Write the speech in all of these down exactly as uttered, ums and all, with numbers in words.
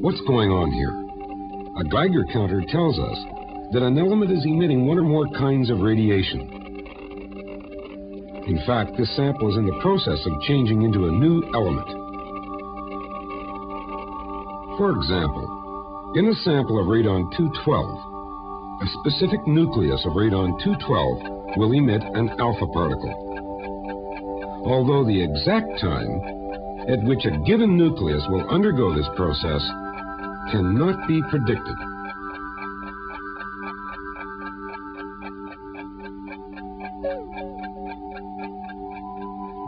What's going on here? A Geiger counter tells us that an element is emitting one or more kinds of radiation. In fact, this sample is in the process of changing into a new element. For example, in a sample of radon two twelve, a specific nucleus of radon two twelve will emit an alpha particle, although the exact time at which a given nucleus will undergo this process cannot be predicted.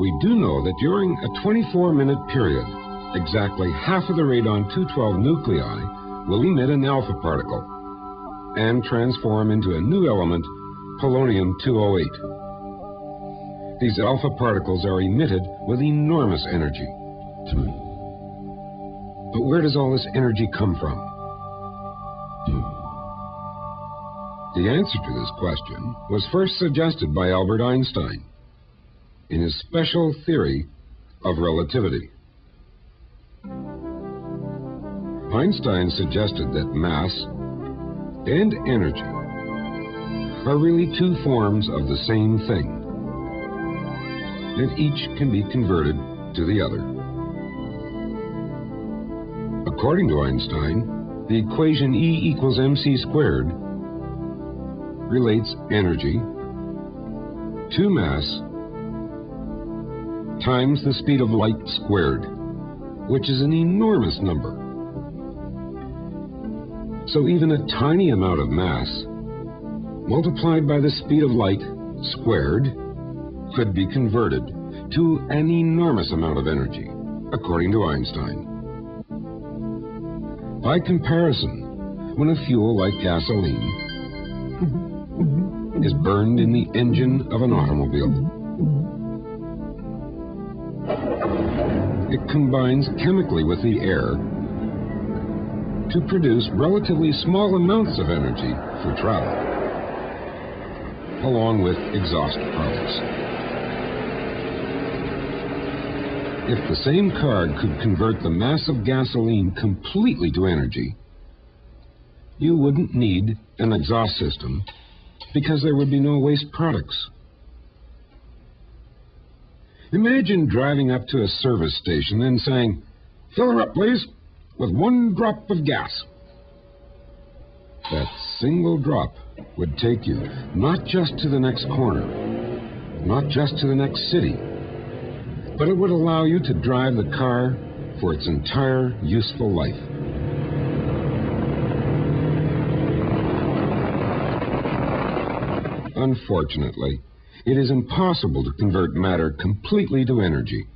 We do know that during a twenty-four minute period, exactly half of the radon two twelve nuclei will emit an alpha particle and transform into a new element, polonium two oh eight. These alpha particles are emitted with enormous energy. But where does all this energy come from? The answer to this question was first suggested by Albert Einstein in his special theory of relativity. Einstein suggested that mass and energy are really two forms of the same thing, and each can be converted to the other. According to Einstein, the equation E equals mc squared relates energy to mass times the speed of light squared, which is an enormous number. So even a tiny amount of mass multiplied by the speed of light squared could be converted to an enormous amount of energy, according to Einstein. By comparison, when a fuel like gasoline is burned in the engine of an automobile, it combines chemically with the air to produce relatively small amounts of energy for travel, along with exhaust products. If the same car could convert the mass of gasoline completely to energy, you wouldn't need an exhaust system because there would be no waste products. Imagine driving up to a service station and saying, "Fill her up, please, with one drop of gas." That single drop would take you not just to the next corner, not just to the next city, but it would allow you to drive the car for its entire useful life. Unfortunately, it is impossible to convert matter completely to energy.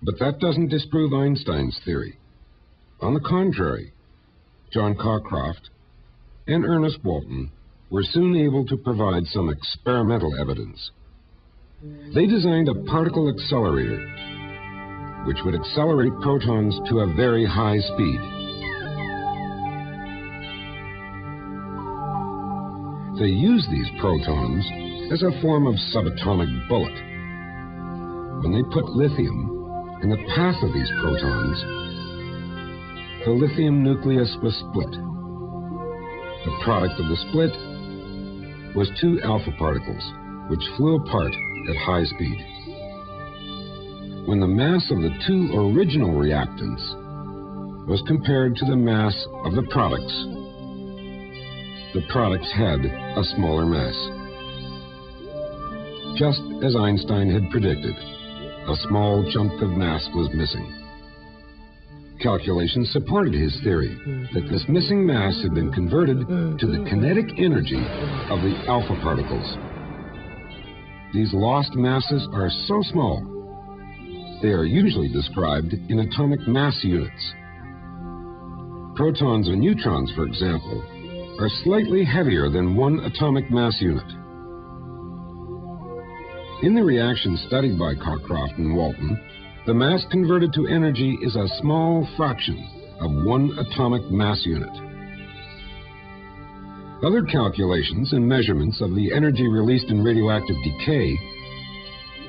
But that doesn't disprove Einstein's theory. On the contrary, John Cockcroft and Ernest Walton were soon able to provide some experimental evidence. They designed a particle accelerator, which would accelerate protons to a very high speed. They use these protons as a form of subatomic bullet. When they put lithium in the path of these protons, the lithium nucleus was split. The product of the split was two alpha particles, which flew apart at high speed. When the mass of the two original reactants was compared to the mass of the products, the products had a smaller mass. Just as Einstein had predicted, a small chunk of mass was missing. Calculations supported his theory that this missing mass had been converted to the kinetic energy of the alpha particles. These lost masses are so small, they are usually described in atomic mass units. Protons and neutrons, for example, are slightly heavier than one atomic mass unit. In the reaction studied by Cockcroft and Walton, the mass converted to energy is a small fraction of one atomic mass unit. Other calculations and measurements of the energy released in radioactive decay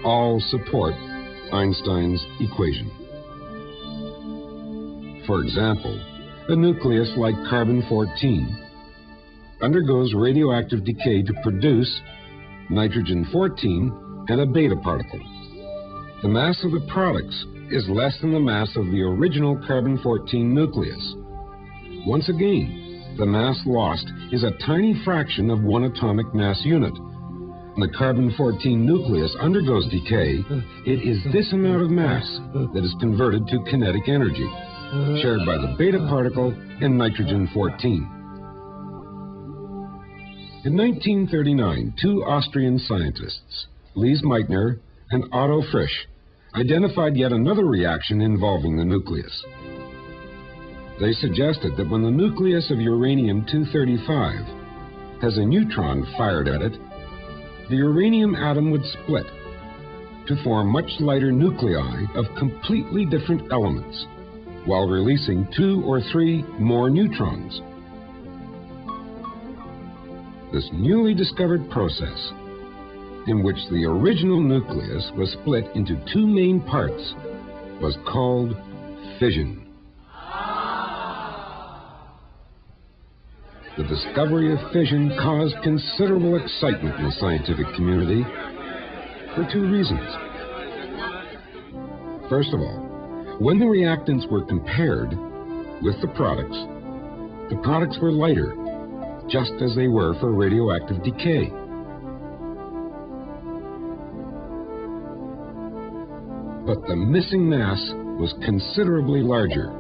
all support Einstein's equation. For example, a nucleus like carbon fourteen undergoes radioactive decay to produce nitrogen fourteen and a beta particle. The mass of the products is less than the mass of the original carbon fourteen nucleus. Once again, the mass lost is a tiny fraction of one atomic mass unit. When the carbon fourteen nucleus undergoes decay, it is this amount of mass that is converted to kinetic energy, shared by the beta particle and nitrogen fourteen. In nineteen thirty-nine, two Austrian scientists, Lise Meitner and Otto Frisch, identified yet another reaction involving the nucleus. They suggested that when the nucleus of uranium two thirty-five has a neutron fired at it, the uranium atom would split to form much lighter nuclei of completely different elements, while releasing two or three more neutrons. This newly discovered process, in which the original nucleus was split into two main parts, was called fission. The discovery of fission caused considerable excitement in the scientific community for two reasons. First of all, when the reactants were compared with the products, the products were lighter, just as they were for radioactive decay. But the missing mass was considerably larger,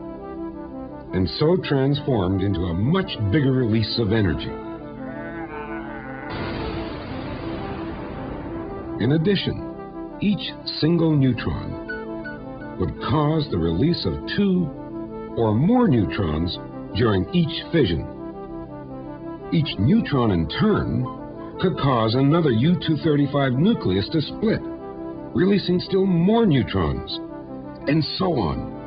and so transformed into a much bigger release of energy. In addition, each single neutron would cause the release of two or more neutrons during each fission. Each neutron in turn could cause another U two thirty-five nucleus to split, releasing still more neutrons, and so on.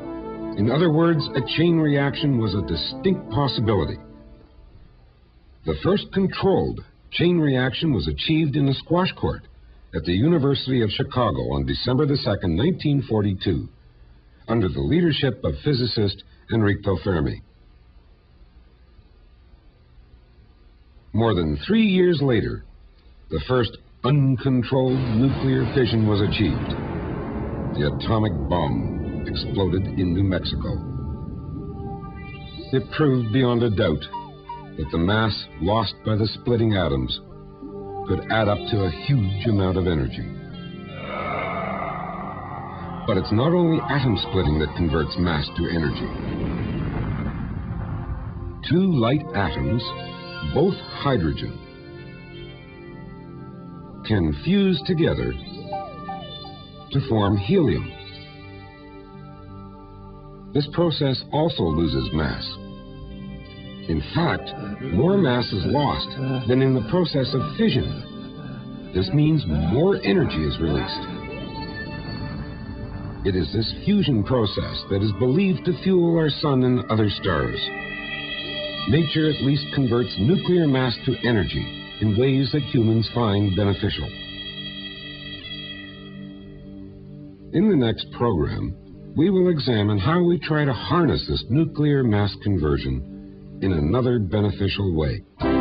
In other words, a chain reaction was a distinct possibility. The first controlled chain reaction was achieved in a squash court at the University of Chicago on December the second, nineteen forty-two, under the leadership of physicist Enrico Fermi. More than three years later, the first uncontrolled nuclear fission was achieved. The atomic bomb exploded in New Mexico. It proved beyond a doubt that the mass lost by the splitting atoms could add up to a huge amount of energy. But it's not only atom splitting that converts mass to energy. Two light atoms, both hydrogen, can fuse together to form helium. This process also loses mass. In fact, more mass is lost than in the process of fission. This means more energy is released. It is this fusion process that is believed to fuel our sun and other stars. Nature at least converts nuclear mass to energy in ways that humans find beneficial. In the next program, we will examine how we try to harness this nuclear mass conversion in another beneficial way.